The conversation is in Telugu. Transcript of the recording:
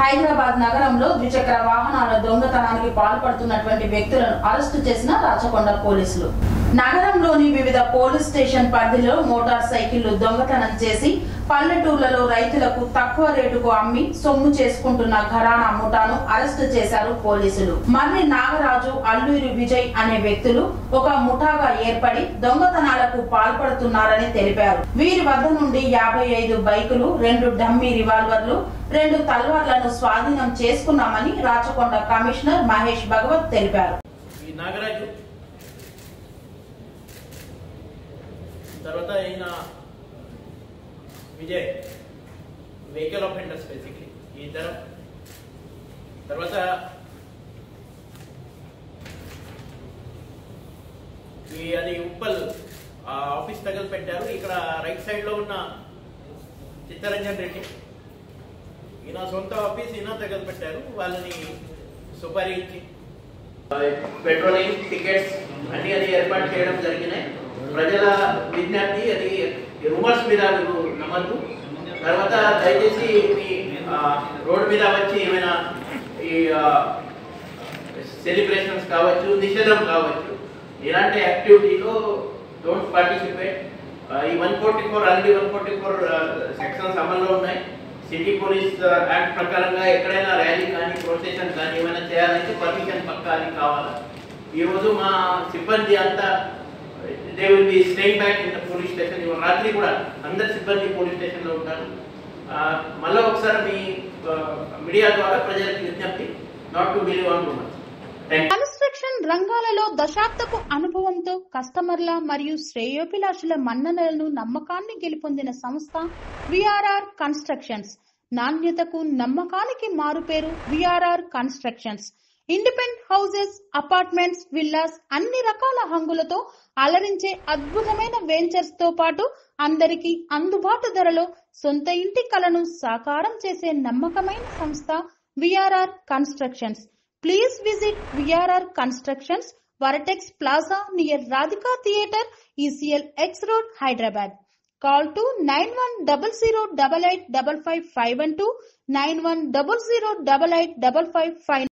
హైదరాబాద్ నగరంలో ద్విచక్ర వాహనాల దొంగతనానికి పాల్పడుతున్నటువంటి వ్యక్తులను అరెస్ట్ చేసిన రాచకొండ పోలీసులు. నగరంలోని వివిధ పోలీస్ స్టేషన్ పరిధిలో మోటార్ సైకిళ్లు దొంగతనం చేసి పల్లెటూర్లలో రైతులకు తక్కువ రేటుకు అమ్మి సొమ్ము చేసుకుంటున్న ఘరానా ముఠాను అరెస్ట్ చేశారు పోలీసులు. మర్రి నాగరాజు, అల్లూరి విజయ్ అనే వ్యక్తులు ఒక ముఠాగా ఏర్పడి దొంగతనాలకు పాల్పడుతున్నారని తెలిపారు. వీరి వద్ద నుండి 55 బైకులు, 2 డమ్మీ రివాల్వర్లు, 2 తల్వార్లను స్వాధీనం చేసుకున్నామని రాచకొండ కమిషనర్ మహేష్ భగవత్ తెలిపారు. తర్వాత ఈయన విజయ్ వెహికల్ ఆఫెండర్స్ బేసిక్లీ ఈ ఇద్దరు. తర్వాత అది ఉప్పల్ ఆఫీస్ తగలు పెట్టారు. ఇక్కడ రైట్ సైడ్లో ఉన్న చిత్తరంజన్ రెడ్డి, ఈయన సొంత ఆఫీస్ ఈయన తగలు పెట్టారు. వాళ్ళని సుపారీ ఇచ్చి పెట్రోలింగ్ టికెట్స్ అన్ని అది ఏర్పాటు చేయడం జరిగినాయి. ప్రజల విజ్ఞప్తి అది రూమర్స్ మీద మీరు నమ్మద్దు. తర్వాత దయచేసి మీ రోడ్డు మీద వచ్చి ఏమైనా ఈ సెలబ్రేషన్స్ కావచ్చు, నిషేధం కావచ్చు, ఇలాంటి యాక్టివిటీలో డోంట్ పార్టిసిపేట్. ఈ 144 ఆల్రెడీ 144 సెక్షన్స్ అమల్లో ఉన్నాయి. సిటీ పోలీస్ యాక్ట్ ప్రకారంగా ఎక్కడైనా ర్యాలీ కానీ ప్రొసెషన్ కానీ ఏమైనా చేయాలంటే పర్మిషన్ పక్కా అది కావాలి. ఈరోజు మా సిబ్బంది అంతా they will be staying back in the police station. You రాత్రి కూడా అందరు సిబ్బంది పోలీస్ స్టేషన్లో ఉంటారు. మళ్ళీ ఒకసారి మీ మీడియా ద్వారా ప్రజలకు విజ్ఞప్తి not to believe on rumors. Construction రంగాలలో దశాబ్దపు అనుభవంతో కస్టమర్ల మరియు శ్రేయోభిలాషుల మన్ననలను, నమ్మకాన్ని గెలుపొందిన సంస్థ VRR కన్స్ట్రక్షన్స్. నాణ్యతకు నమ్మకానికి మారుపేరు VRR constructions. Independent houses, apartments, villas అన్ని రకాల హంగులతో అలరించే అద్భుతమైన వెంచర్స్ తో పాటు అందరికీ అందుబాటు ధరలో సొంత ఇంటి కలను సాకారం చేసే నమ్మకమైన సంస్థ VRR constructions. Please visit VRR constructions, Vertex Plaza near Radhika Theatre, ECL X Road, Hyderabad. Call to 9100885552, 91008855.